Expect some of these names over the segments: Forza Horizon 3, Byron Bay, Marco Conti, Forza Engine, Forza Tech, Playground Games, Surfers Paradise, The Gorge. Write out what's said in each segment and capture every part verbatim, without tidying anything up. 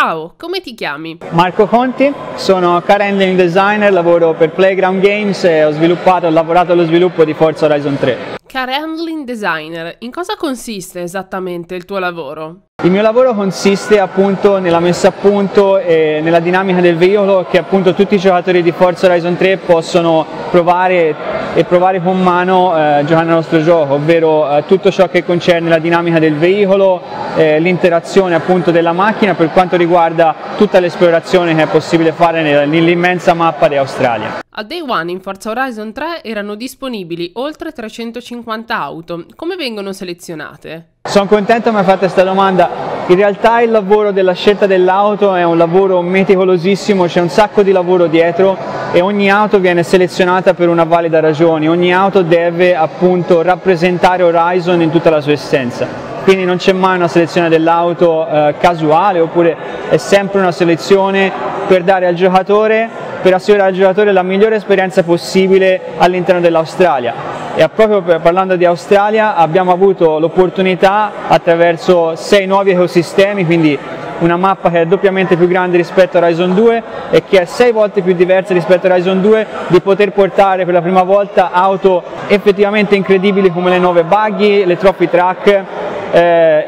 Ciao, come ti chiami? Marco Conti, sono car handling designer, lavoro per Playground Games e ho sviluppato ho lavorato allo sviluppo di Forza Horizon tre. Car handling designer, in cosa consiste esattamente il tuo lavoro? Il mio lavoro consiste appunto nella messa a punto e nella dinamica del veicolo che appunto tutti i giocatori di Forza Horizon tre possono provare e provare con mano eh, giocando al nostro gioco, ovvero eh, tutto ciò che concerne la dinamica del veicolo, eh, l'interazione appunto della macchina per quanto riguarda tutta l'esplorazione che è possibile fare nell'immensa mappa dell'Australia. Al Day One in Forza Horizon tre erano disponibili oltre trecentocinquanta auto. Come vengono selezionate? Sono contento che mi hai fatto questa domanda. In realtà il lavoro della scelta dell'auto è un lavoro meticolosissimo, c'è un sacco di lavoro dietro e ogni auto viene selezionata per una valida ragione. Ogni auto deve appunto rappresentare Horizon in tutta la sua essenza. Quindi non c'è mai una selezione dell'auto eh, casuale, oppure è sempre una selezione per dare al giocatore, per assicurare al giocatore la migliore esperienza possibile all'interno dell'Australia. E proprio per, parlando di Australia abbiamo avuto l'opportunità attraverso sei nuovi ecosistemi, quindi una mappa che è doppiamente più grande rispetto a Horizon due e che è sei volte più diversa rispetto a Horizon due, di poter portare per la prima volta auto effettivamente incredibili come le nuove buggy, le trophy track. Eh,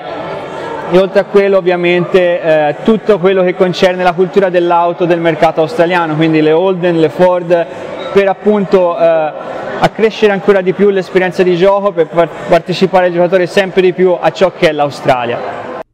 e oltre a quello ovviamente eh, tutto quello che concerne la cultura dell'auto del mercato australiano, quindi le Holden, le Ford, per appunto eh, accrescere ancora di più l'esperienza di gioco, per far partecipare il giocatore sempre di più a ciò che è l'Australia.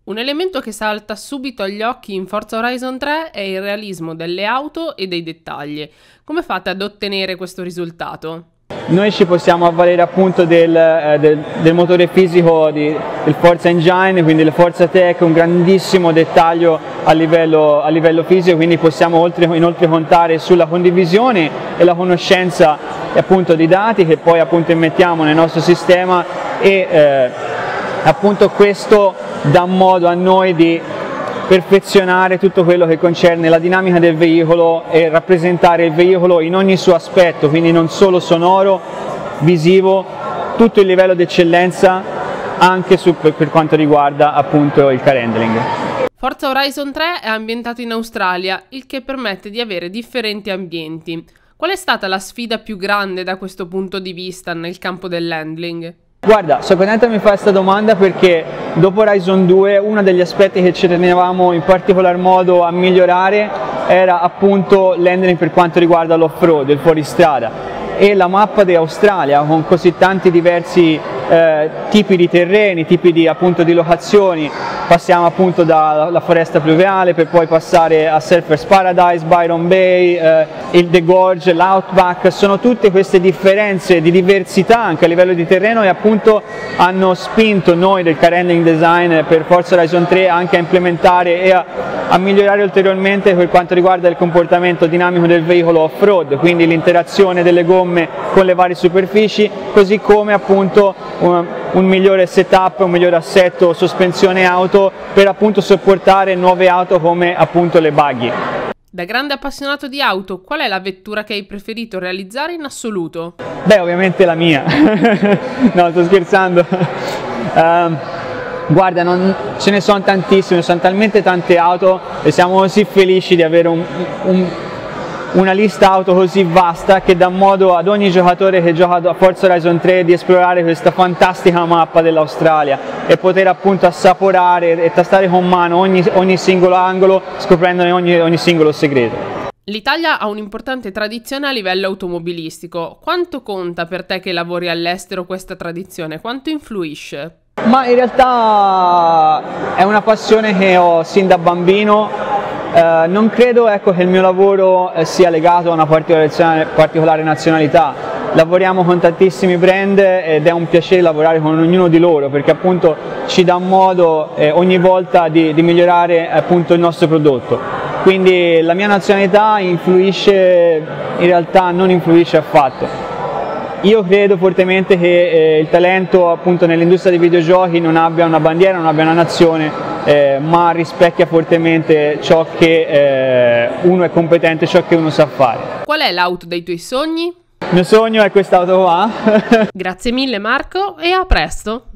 Un elemento che salta subito agli occhi in Forza Horizon tre è il realismo delle auto e dei dettagli. Come fate ad ottenere questo risultato? Noi ci possiamo avvalere appunto del, eh, del, del motore fisico di, del Forza Engine, quindi la Forza Tech, un grandissimo dettaglio a livello, a livello fisico, quindi possiamo oltre, inoltre contare sulla condivisione e la conoscenza appunto di dati che poi appunto immettiamo nel nostro sistema e eh, appunto questo dà modo a noi di perfezionare tutto quello che concerne la dinamica del veicolo e rappresentare il veicolo in ogni suo aspetto, quindi non solo sonoro, visivo, tutto il livello d'eccellenza anche su, per quanto riguarda appunto il car handling. Forza Horizon tre è ambientato in Australia, il che permette di avere differenti ambienti. Qual è stata la sfida più grande da questo punto di vista nel campo dell'handling? Guarda, sono contento che mi fai questa domanda perché dopo Horizon due uno degli aspetti che ci tenevamo in particolar modo a migliorare era appunto l'handling per quanto riguarda l'off-road, il fuoristrada, e la mappa dell'Australia con così tanti diversi eh, tipi di terreni, tipi di, appunto, di locazioni. Passiamo appunto dalla foresta pluviale per poi passare a Surfers Paradise, Byron Bay, eh, il The Gorge, l'Outback, sono tutte queste differenze di diversità anche a livello di terreno e appunto hanno spinto noi del car handling design per Forza Horizon tre anche a implementare e a, a migliorare ulteriormente per quanto riguarda il comportamento dinamico del veicolo off-road, quindi l'interazione delle gomme con le varie superfici, così come appunto una, un migliore setup, un migliore assetto sospensione auto per appunto sopportare nuove auto come appunto le buggy. Da grande appassionato di auto, qual è la vettura che hai preferito realizzare in assoluto? Beh, ovviamente la mia. No, sto scherzando. Um, guarda, non, ce ne sono tantissime, sono talmente tante auto e siamo così felici di avere un, un una lista auto così vasta che dà modo ad ogni giocatore che gioca a Forza Horizon tre di esplorare questa fantastica mappa dell'Australia e poter appunto assaporare e tastare con mano ogni, ogni singolo angolo, scoprendone ogni, ogni singolo segreto. L'Italia ha un'importante tradizione a livello automobilistico. Quanto conta per te che lavori all'estero questa tradizione? Quanto influisce? Ma in realtà è una passione che ho sin da bambino. Uh, non credo ecco, che il mio lavoro eh, sia legato a una particolare, particolare nazionalità. Lavoriamo con tantissimi brand ed è un piacere lavorare con ognuno di loro perché appunto ci dà modo eh, ogni volta di, di migliorare appunto il nostro prodotto. Quindi la mia nazionalità influisce, in realtà non influisce affatto. Io credo fortemente che eh, il talento appunto nell'industria dei videogiochi non abbia una bandiera, non abbia una nazione. Eh, ma rispecchia fortemente ciò che eh, uno è competente, ciò che uno sa fare. Qual è l'auto dei tuoi sogni? Il mio sogno è quest'auto qua. Grazie mille Marco e a presto!